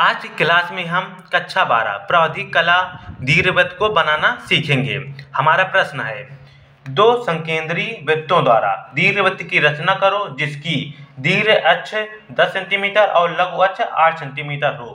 आज की क्लास में हम कक्षा 12 प्राविधिक कला दीर्घवृत्त को बनाना सीखेंगे। हमारा प्रश्न है, दो संकेंद्री वृत्तों द्वारा दीर्घवृत्त की रचना करो जिसकी दीर्घ अक्ष 10 सेंटीमीटर और लघु अक्ष 8 सेंटीमीटर हो।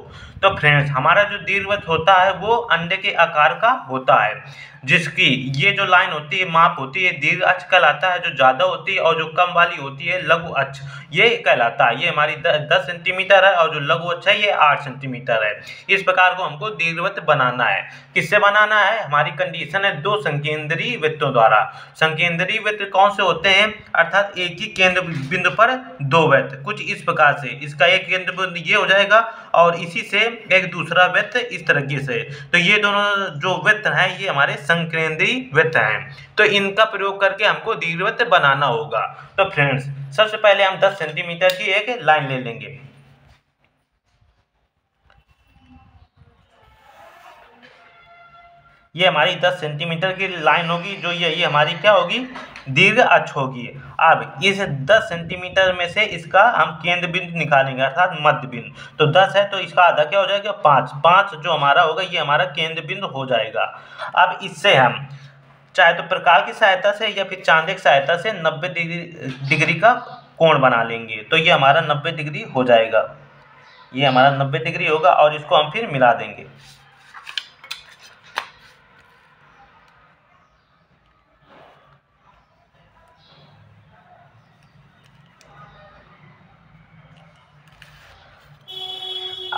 तो फ्रेंड्स, हमारा जो दीर्घवृत्त होता है वो अंडे के आकार का होता है, जिसकी ये जो लाइन होती है माप होती है दीर्घ अक्ष कहलाता है, जो ज़्यादा होती है, और जो कम वाली होती है लघु अक्ष ये कहलाता है। ये हमारी 10 सेंटीमीटर है और जो लघु अक्ष है ये 8 सेंटीमीटर है। इस प्रकार को हमको दीर्घवृत्त बनाना है। किससे बनाना है? हमारी कंडीशन है दो संकेंद्री वृत्तों द्वारा। संकेंद्री वृत्त कौन से होते हैं? अर्थात एक ही केंद्र बिंदु पर दो वृत्त, कुछ इस प्रकार से। इसका एक केंद्र बिंदु ये हो जाएगा और इसी से एक दूसरा वृत्त इस तरीके से। तो ये दोनों जो वृत्त हैं ये हमारे संकेंद्री वृत्त हैं। तो इनका प्रयोग करके हमको दीर्घवृत्त बनाना होगा। तो फ्रेंड्स, सबसे पहले हम 10 सेंटीमीटर की एक लाइन ले लेंगे। ये हमारी 10 सेंटीमीटर की लाइन होगी, जो ये हमारी क्या होगी? दीर्घ अक्ष होगी। अब इस 10 सेंटीमीटर में से इसका हम केंद्र बिंदु निकालेंगे, अर्थात मध्य बिंदु। तो 10 है तो इसका आधा क्या हो जाएगा? 5 जो हमारा होगा ये हमारा केंद्र बिंदु हो जाएगा। अब इससे हम चाहे तो प्रकाश की सहायता से या फिर चांदे की सहायता से 90 डिग्री का कोण बना लेंगे। तो ये हमारा 90 डिग्री हो जाएगा। ये हमारा 90 डिग्री होगा और इसको हम फिर मिला देंगे।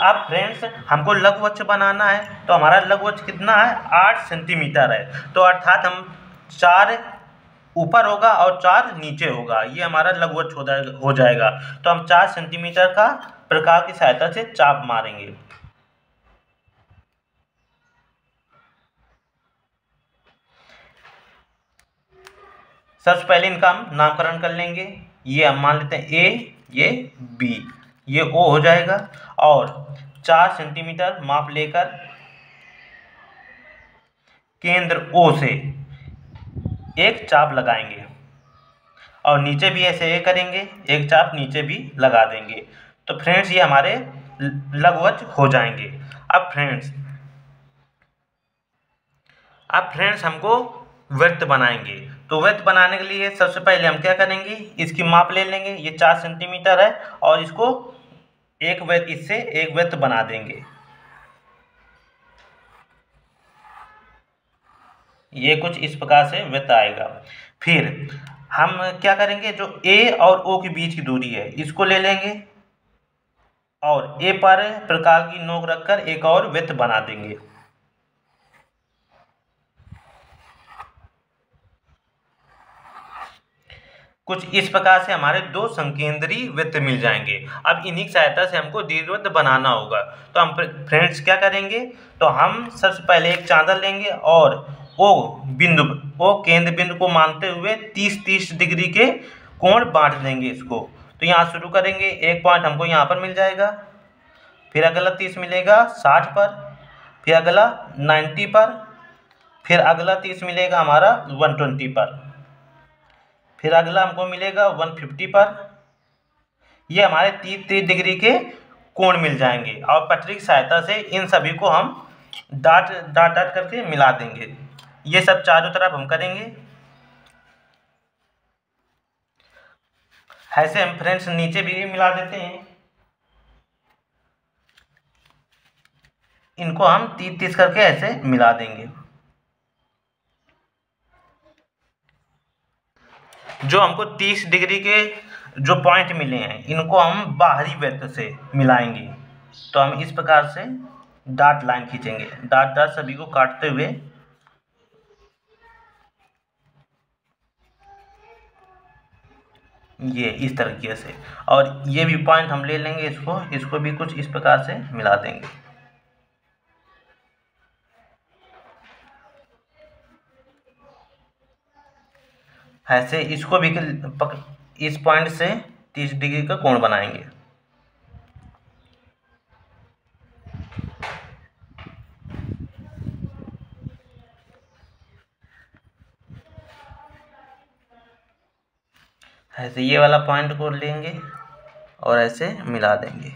अब फ्रेंड्स, हमको लघु अक्ष बनाना है, तो हमारा लघु अक्ष कितना है? 8 सेंटीमीटर है। तो अर्थात हम 4 ऊपर होगा और 4 नीचे होगा, ये हमारा लघु अक्ष हो जाएगा। तो हम 4 सेंटीमीटर का प्रकाश की सहायता से चाप मारेंगे। सबसे पहले इनका हम नामकरण कर लेंगे। ये हम मान लेते हैं ए, ये बी, ये ओ हो जाएगा। और 4 सेंटीमीटर माप लेकर केंद्र ओ से एक चाप लगाएंगे और नीचे भी ऐसे ये करेंगे, एक चाप नीचे भी लगा देंगे। तो फ्रेंड्स, ये हमारे लघु अक्ष हो जाएंगे। अब फ्रेंड्स हमको वृत्त बनाएंगे। तो वृत्त बनाने के लिए सबसे पहले हम क्या करेंगे? इसकी माप ले लेंगे। ये 4 सेंटीमीटर है और इसको इससे एक वृत्त बना देंगे। ये कुछ इस प्रकार से वृत्त आएगा। फिर हम क्या करेंगे? जो ए और ओ के बीच की दूरी है इसको ले लेंगे और ए पर प्रकाश की नोक रखकर एक और वृत्त बना देंगे। कुछ इस प्रकार से हमारे दो संकेंद्री वृत्त मिल जाएंगे। अब इन्हीं की सहायता से हमको दीर्घवृत्त बनाना होगा। तो हम फ्रेंड्स क्या करेंगे? तो हम सबसे पहले एक चांदा लेंगे और ओ केंद्र बिंदु को मानते हुए 30 डिग्री के कोण बांट देंगे इसको। तो यहाँ शुरू करेंगे, एक पॉइंट हमको यहाँ पर मिल जाएगा, फिर अगला 30 मिलेगा 60 पर, फिर अगला 90 पर, फिर अगला 30 मिलेगा हमारा 120 पर, फिर अगला हमको मिलेगा 150 पर। ये हमारे 30 डिग्री के कोण मिल जाएंगे और पटरी की सहायता से इन सभी को हम डाट करके मिला देंगे। ये सब चारों तरफ हम करेंगे। ऐसे हम फ्रेंड्स नीचे भी मिला देते हैं। इनको हम 30 करके ऐसे मिला देंगे। जो हमको 30 डिग्री के जो पॉइंट मिले हैं इनको हम बाहरी वृत्त से मिलाएंगे। तो हम इस प्रकार से डॉट लाइन खींचेंगे, डॉट सभी को काटते हुए। ये इस तरीके से, और ये भी पॉइंट हम ले लेंगे, इसको भी कुछ इस प्रकार से मिला देंगे। ऐसे इसको भी इस पॉइंट से 30 डिग्री का कोण बनाएंगे। ऐसे ये वाला पॉइंट को लेंगे और ऐसे मिला देंगे।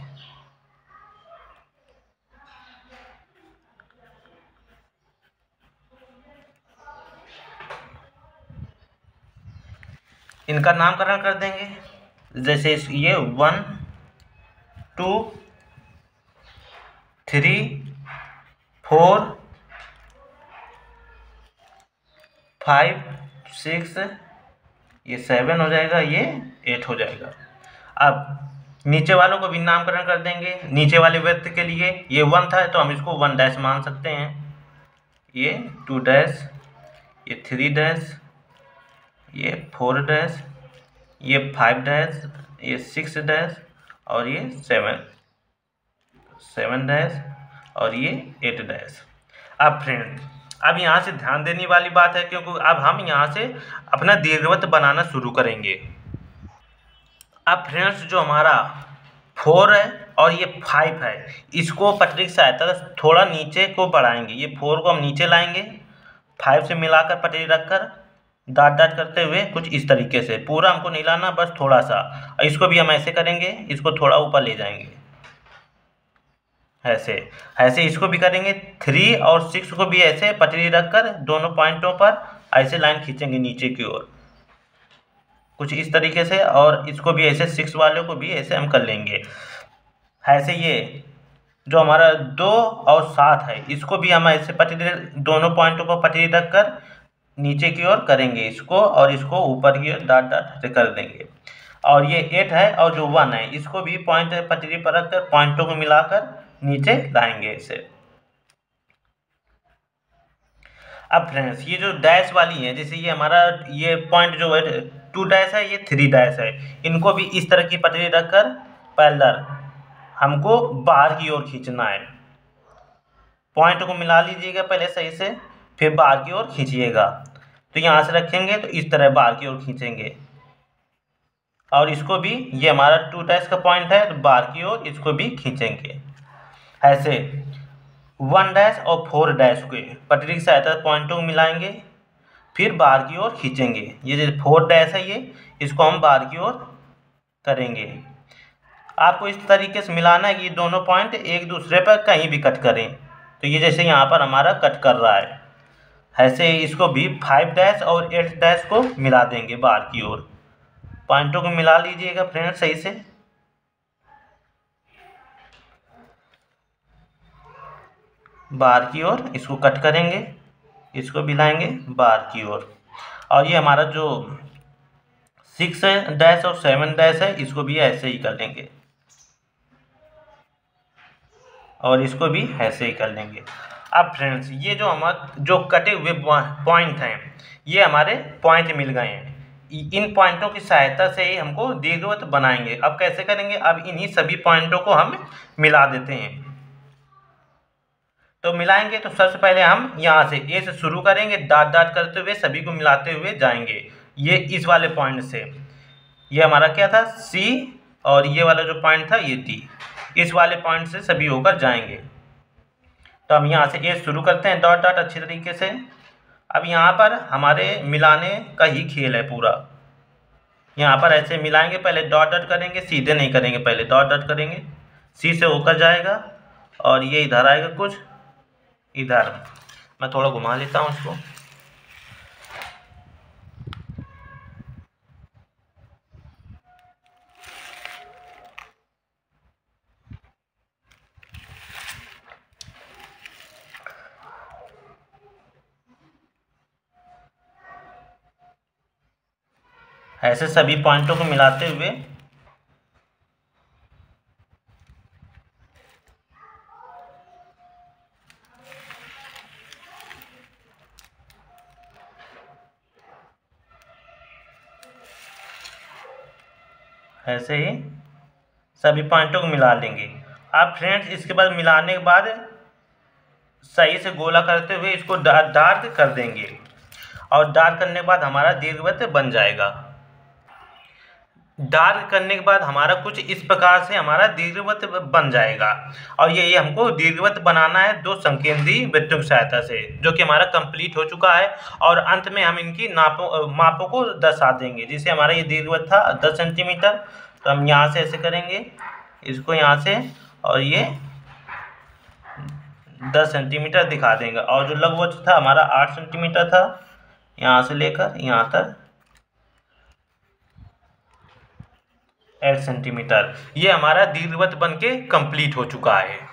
इनका नामकरण कर देंगे, जैसे ये 1 2 3 4 5 6, ये 7 हो जाएगा, ये 8 हो जाएगा। अब नीचे वालों को भी नामकरण कर देंगे। नीचे वाले व्यक्ति के लिए ये 1 था तो हम इसको 1 डैश मान सकते हैं, ये 2 डैश, ये 3 डैश, ये 4 डैश, ये 5 डैश, ये 6 डैश और ये 7 डैश और ये 8 डैश। अब फ्रेंड, अब यहाँ से ध्यान देने वाली बात है, क्योंकि अब हम यहाँ से अपना दीर्घवृत्त बनाना शुरू करेंगे। अब फ्रेंड्स, जो हमारा 4 है और ये 5 है, इसको पटरी की सहायता से थोड़ा नीचे को बढ़ाएंगे। ये 4 को हम नीचे लाएंगे, 5 से मिलाकर पटरी रखकर डाट डाट करते हुए कुछ इस तरीके से, पूरा हमको नहीं लाना, बस थोड़ा सा। इसको भी हम ऐसे करेंगे, इसको थोड़ा ऊपर ले जाएंगे, ऐसे ऐसे इसको भी करेंगे। 3 और 6 को भी ऐसे पटरी रखकर दोनों पॉइंटों पर ऐसे लाइन खींचेंगे नीचे की ओर, कुछ इस तरीके से। और इसको भी ऐसे, 6 वालों को भी ऐसे हम कर लेंगे ऐसे। ये जो हमारा 2 और 7 है, इसको भी हम ऐसे पटरी, दोनों पॉइंटों पर पटरी रखकर नीचे की ओर करेंगे इसको, और इसको ऊपर की ओर डाट डाट से कर देंगे। और ये 8 है और जो 1 है, इसको भी पॉइंट पटरी पर रखकर पॉइंटों को मिलाकर नीचे लाएंगे ऐसे। अब फ्रेंड्स, ये जो डैश वाली है, जैसे ये हमारा ये पॉइंट जो है 2 डैश है, ये 3 डैश है, इनको भी इस तरह की पटरी रखकर पैरेलल हमको बाहर की ओर खींचना है। पॉइंट को मिला लीजिएगा पहले सही से, फिर बाहर की ओर खींचिएगा। तो यहाँ से रखेंगे तो इस तरह बाहर की ओर खींचेंगे। और इसको भी, ये हमारा 2 डैश का पॉइंट है, तो बाहर की ओर इसको भी खींचेंगे ऐसे। 1 डैश और 4 डैश के पटरी की सहायता पॉइंटों को मिलाएंगे, फिर बाहर की ओर खींचेंगे। ये जैसे 4 डैश है, ये इसको हम बाहर की ओर करेंगे। आपको इस तरीके से मिलाना है कि दोनों पॉइंट एक दूसरे पर कहीं भी कट करें। तो ये जैसे यहाँ पर हमारा कट कर रहा है ऐसे। इसको भी 5 डैश और 8 डैश को मिला देंगे बाहर की ओर, पॉइंटों को मिला लीजिएगा फ्रेंड्स सही से। बाहर की ओर इसको कट करेंगे, इसको भी लाएंगे बाहर की ओर। और ये हमारा जो 6 डैश और 7 डैश है, इसको भी ऐसे ही कर लेंगे, और इसको भी ऐसे ही कर लेंगे। अब फ्रेंड्स, ये जो हमारे जो कटे हुए पॉइंट हैं, ये हमारे पॉइंट मिल गए हैं। इन पॉइंटों की सहायता से ही हमको दीर्घवृत्त बनाएंगे। अब कैसे करेंगे? अब इन्हीं सभी पॉइंटों को हम मिला देते हैं। तो मिलाएंगे तो सबसे पहले हम यहाँ से ए से शुरू करेंगे, डाट डाट करते हुए सभी को मिलाते हुए जाएंगे। ये इस वाले पॉइंट से, ये हमारा क्या था सी, और ये वाला जो पॉइंट था ये डी, इस वाले पॉइंट से सभी होकर जाएंगे। तो हम यहाँ से ए शुरू करते हैं डॉट डॉट अच्छे तरीके से। अब यहाँ पर हमारे मिलाने का ही खेल है पूरा। यहाँ पर ऐसे मिलाएंगे, पहले डॉट डॉट करेंगे, सीधे नहीं करेंगे, पहले डॉट डॉट करेंगे। सी से होकर जाएगा और ये इधर आएगा, कुछ इधर। मैं थोड़ा घुमा लेता हूँ उसको। ऐसे सभी पॉइंटों को मिलाते हुए ऐसे ही सभी पॉइंटों को मिला लेंगे। आप फ्रेंड्स, इसके बाद मिलाने के बाद सही से गोला करते हुए इसको डार्क डार्क कर देंगे, और डार्क करने के बाद हमारा दीर्घवृत्त बन जाएगा। डार्क करने के बाद हमारा कुछ इस प्रकार से हमारा दीर्घवृत्त बन जाएगा। और ये हमको दीर्घवृत्त बनाना है 2 संकेंद्रीय वृत्तों की सहायता से, जो कि हमारा कंप्लीट हो चुका है। और अंत में हम इनकी मापों को दर्शा देंगे। जैसे हमारा ये दीर्घवृत्त था 10 सेंटीमीटर, तो हम यहाँ से ऐसे करेंगे इसको, यहाँ से, और ये 10 सेंटीमीटर दिखा देंगे। और जो लघुवृत्त था हमारा 8 सेंटीमीटर था, यहाँ से लेकर यहाँ तक, 8 सेंटीमीटर। ये हमारा दीर्घवृत्त बन के कंप्लीट हो चुका है।